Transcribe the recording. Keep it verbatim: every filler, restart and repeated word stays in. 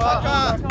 大家。